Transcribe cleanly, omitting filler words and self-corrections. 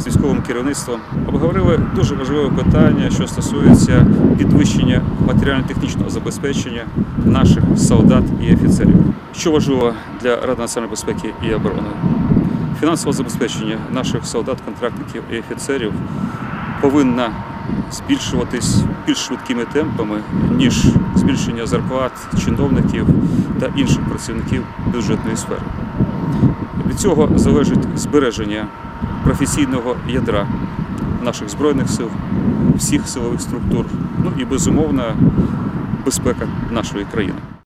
з військовим керівництвом, обговорили дуже важливе питання, що стосується підвищення матеріально-технічного забезпечення наших солдат і офіцерів, що важливо для Ради національної безпеки і оборони. Фінансове забезпечення наших солдат, контрактників і офіцерів повинно збільшуватись більш швидкими темпами, ніж збільшення зарплат чиновників та інших працівників бюджетної сфери. Від цього залежить збереження професійного ядра наших Збройних сил, всіх силових структур, ну і, безумовно, безпека нашої країни.